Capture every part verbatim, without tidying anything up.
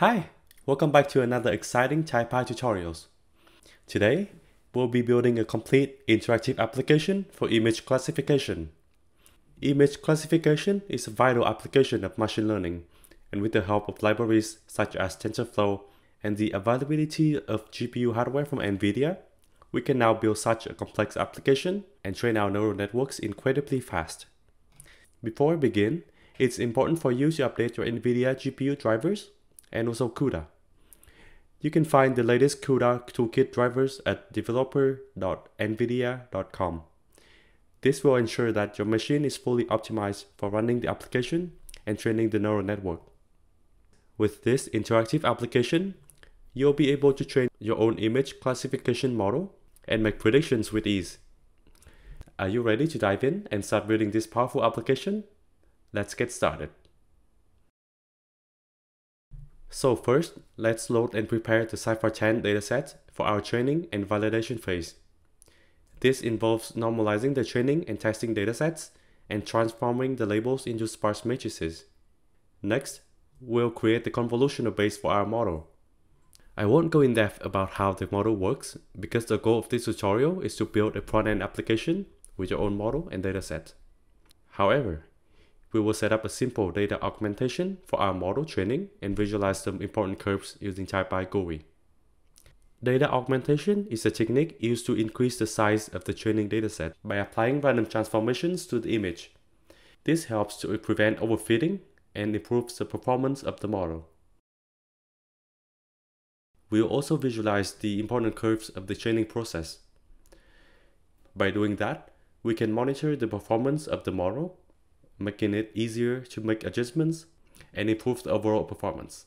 Hi, welcome back to another exciting TyPy tutorials. Today, we'll be building a complete interactive application for image classification. Image classification is a vital application of machine learning, and with the help of libraries such as TensorFlow and the availability of G P U hardware from NVIDIA, we can now build such a complex application and train our neural networks incredibly fast. Before we begin, it's important for you to update your NVIDIA G P U drivers and also CUDA. You can find the latest CUDA toolkit drivers at developer dot nvidia dot com. This will ensure that your machine is fully optimized for running the application and training the neural network. With this interactive application, you'll be able to train your own image classification model and make predictions with ease. Are you ready to dive in and start building this powerful application? Let's get started. So first, let's load and prepare the CIFAR ten dataset for our training and validation phase. This involves normalizing the training and testing datasets and transforming the labels into sparse matrices. Next, we'll create the convolutional base for our model. I won't go in depth about how the model works because the goal of this tutorial is to build a front-end application with your own model and dataset. However, we will set up a simple data augmentation for our model training and visualize some important curves using TyPy G U I. Data augmentation is a technique used to increase the size of the training dataset by applying random transformations to the image. This helps to prevent overfitting and improves the performance of the model. We will also visualize the important curves of the training process. By doing that, we can monitor the performance of the model, making it easier to make adjustments and improve the overall performance.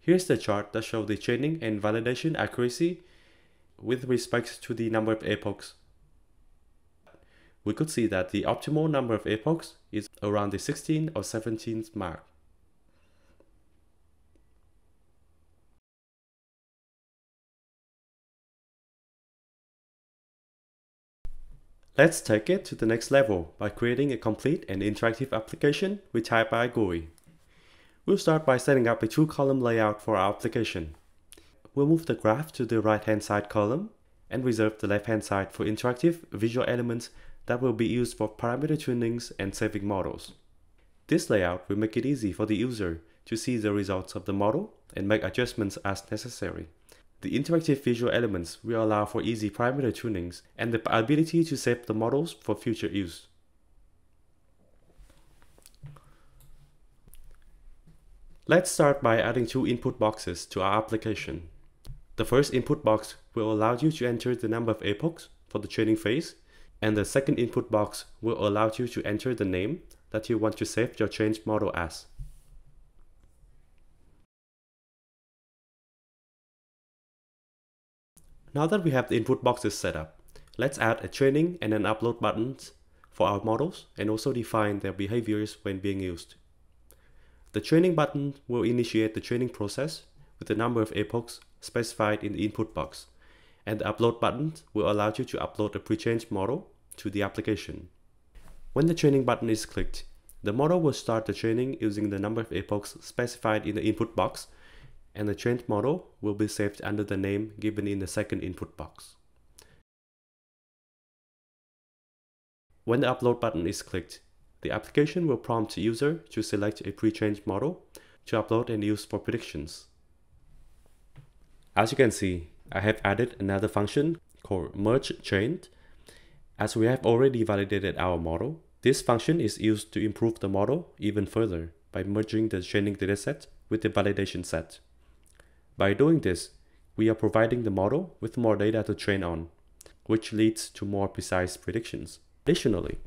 Here's the chart that shows the training and validation accuracy with respect to the number of epochs. We could see that the optimal number of epochs is around the sixteenth or seventeenth mark. Let's take it to the next level by creating a complete and interactive application with TyPy G U I. We'll start by setting up a two-column layout for our application. We'll move the graph to the right-hand side column and reserve the left-hand side for interactive visual elements that will be used for parameter tunings and saving models. This layout will make it easy for the user to see the results of the model and make adjustments as necessary. The interactive visual elements will allow for easy parameter tunings and the ability to save the models for future use. Let's start by adding two input boxes to our application. The first input box will allow you to enter the number of epochs for the training phase, and the second input box will allow you to enter the name that you want to save your trained model as. Now that we have the input boxes set up, let's add a training and an upload buttons for our models and also define their behaviors when being used. The training button will initiate the training process with the number of epochs specified in the input box, and the upload button will allow you to upload a pre-trained model to the application. When the training button is clicked, the model will start the training using the number of epochs specified in the input box, and the trained model will be saved under the name given in the second input box. When the upload button is clicked, the application will prompt the user to select a pre-trained model to upload and use for predictions. As you can see, I have added another function called merge trained. As we have already validated our model, this function is used to improve the model even further by merging the training dataset with the validation set. By doing this, we are providing the model with more data to train on, which leads to more precise predictions. Additionally,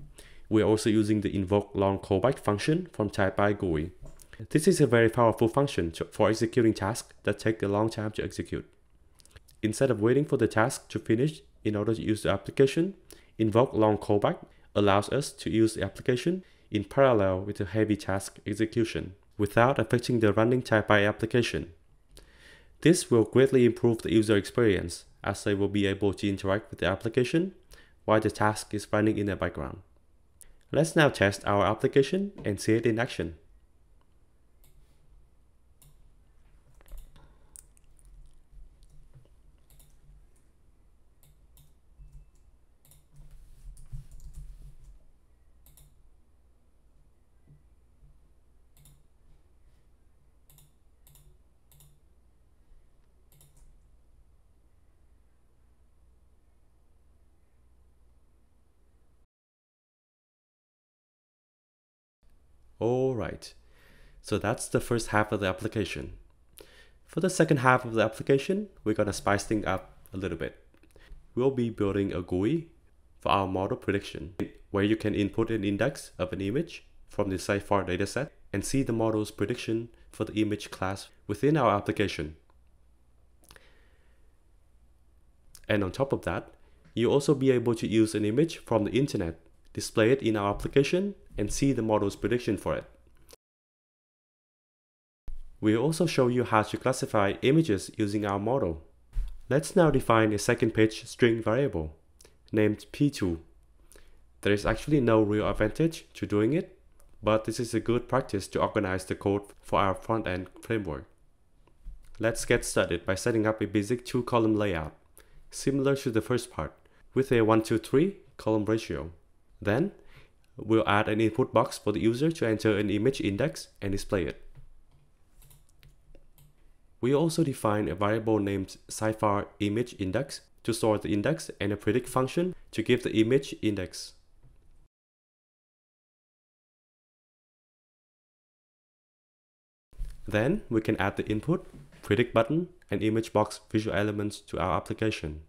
we are also using the invoke long callback function from TyPy G U I. This is a very powerful function to, for executing tasks that take a long time to execute. Instead of waiting for the task to finish in order to use the application, invoke long callback allows us to use the application in parallel with the heavy task execution without affecting the running TyPy application. This will greatly improve the user experience as they will be able to interact with the application while the task is running in the background. Let's now test our application and see it in action. Alright, so that's the first half of the application. For the second half of the application, we're going to spice things up a little bit. We'll be building a G U I for our model prediction, where you can input an index of an image from the CIFAR dataset and see the model's prediction for the image class within our application. And on top of that, you'll also be able to use an image from the internet, display it in our application, and see the model's prediction for it. We'll also show you how to classify images using our model. Let's now define a second page string variable named P two. There is actually no real advantage to doing it, but this is a good practice to organize the code for our front-end framework. Let's get started by setting up a basic two-column layout, similar to the first part, with a one to three column ratio. Then, we'll add an input box for the user to enter an image index and display it. We also define a variable named CIFAR image index to store the index and a predict function to give the image index. Then we can add the input, predict button, and image box visual elements to our application.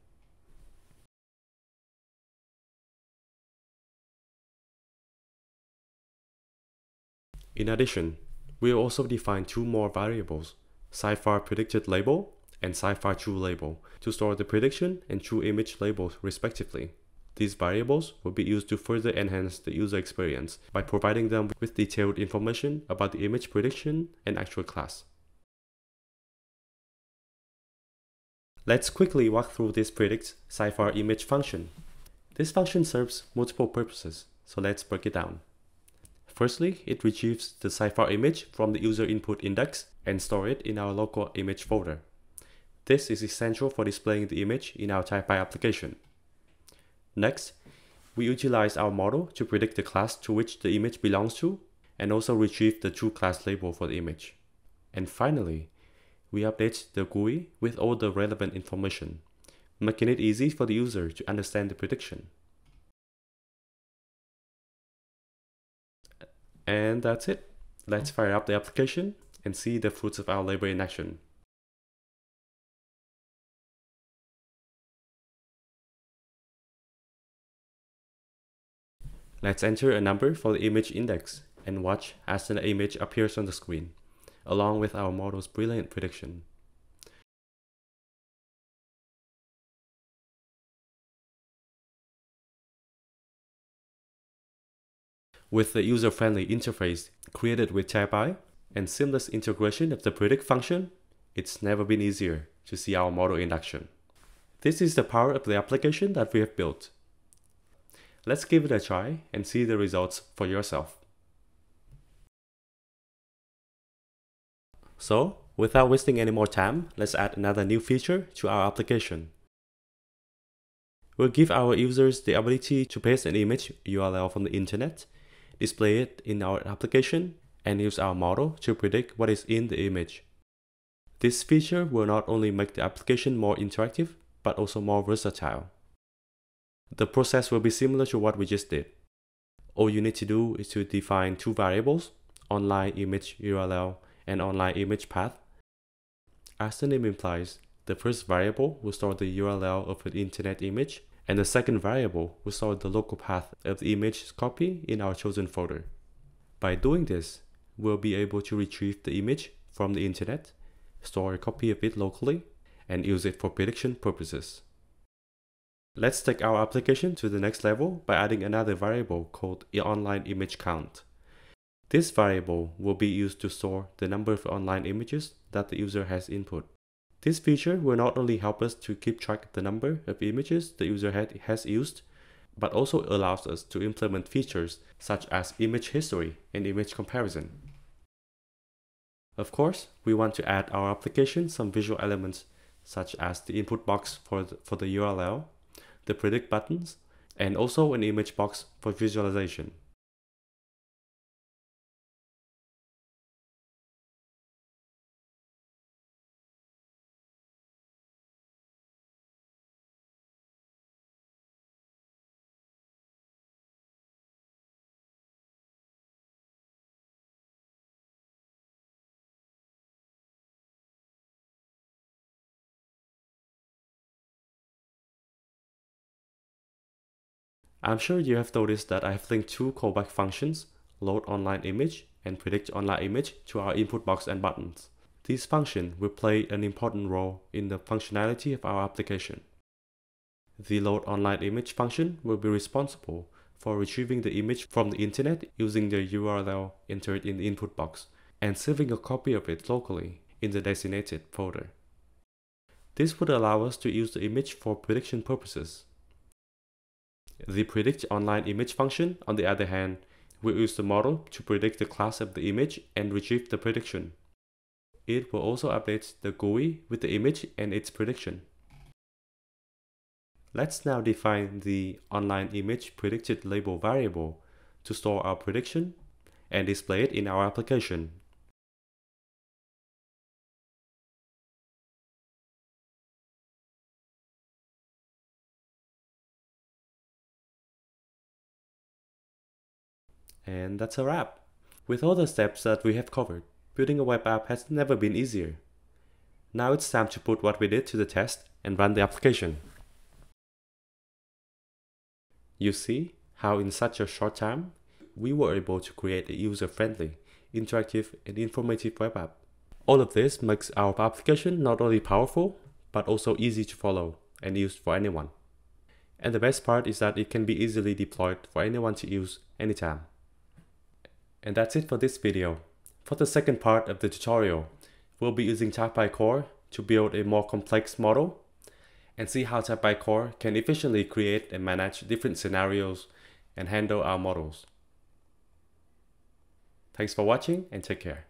In addition, we will also define two more variables, CIFAR predicted label and CIFAR true label, to store the prediction and true image labels respectively. These variables will be used to further enhance the user experience by providing them with detailed information about the image prediction and actual class. Let's quickly walk through this predict CIFAR image function. This function serves multiple purposes, so let's break it down. Firstly, it retrieves the CIFAR image from the user input index and stores it in our local image folder. This is essential for displaying the image in our TypePy application. Next, we utilize our model to predict the class to which the image belongs to and also retrieve the true class label for the image. And finally, we update the G U I with all the relevant information, making it easy for the user to understand the prediction. And that's it. Let's fire up the application and see the fruits of our labor in action. Let's enter a number for the image index and watch as an image appears on the screen, along with our model's brilliant prediction. With the user-friendly interface created with TypePy and seamless integration of the predict function, it's never been easier to see our model in action. This is the power of the application that we have built. Let's give it a try and see the results for yourself. So, without wasting any more time, let's add another new feature to our application. We'll give our users the ability to paste an image U R L from the internet, display it in our application, and use our model to predict what is in the image. This feature will not only make the application more interactive, but also more versatile. The process will be similar to what we just did. All you need to do is to define two variables, online image U R L and online image path. As the name implies, the first variable will store the U R L of an internet image, and the second variable will store the local path of the image's copy in our chosen folder. By doing this, we'll be able to retrieve the image from the internet, store a copy of it locally, and use it for prediction purposes. Let's take our application to the next level by adding another variable called onlineImageCount. This variable will be used to store the number of online images that the user has input. This feature will not only help us to keep track of the number of images the user has used, but also allows us to implement features such as image history and image comparison. Of course, we want to add our application some visual elements such as the input box for the, for the U R L, the predict buttons, and also an image box for visualization. I'm sure you have noticed that I have linked two callback functions, load online image and predict online image, to our input box and buttons. These functions will play an important role in the functionality of our application. The load online image function will be responsible for retrieving the image from the internet using the U R L entered in the input box and saving a copy of it locally in the designated folder. This would allow us to use the image for prediction purposes. The predict online image function, on the other hand, will use the model to predict the class of the image and retrieve the prediction. It will also update the G U I with the image and its prediction. Let's now define the online image predicted label variable to store our prediction and display it in our application. And that's a wrap. With all the steps that we have covered, building a web app has never been easier. Now it's time to put what we did to the test and run the application. You see how in such a short time, we were able to create a user-friendly, interactive, and informative web app. All of this makes our application not only powerful, but also easy to follow and used for anyone. And the best part is that it can be easily deployed for anyone to use anytime. And that's it for this video. For the second part of the tutorial, we'll be using TypeBy Core to build a more complex model and see how TypeBy Core can efficiently create and manage different scenarios and handle our models. Thanks for watching and take care.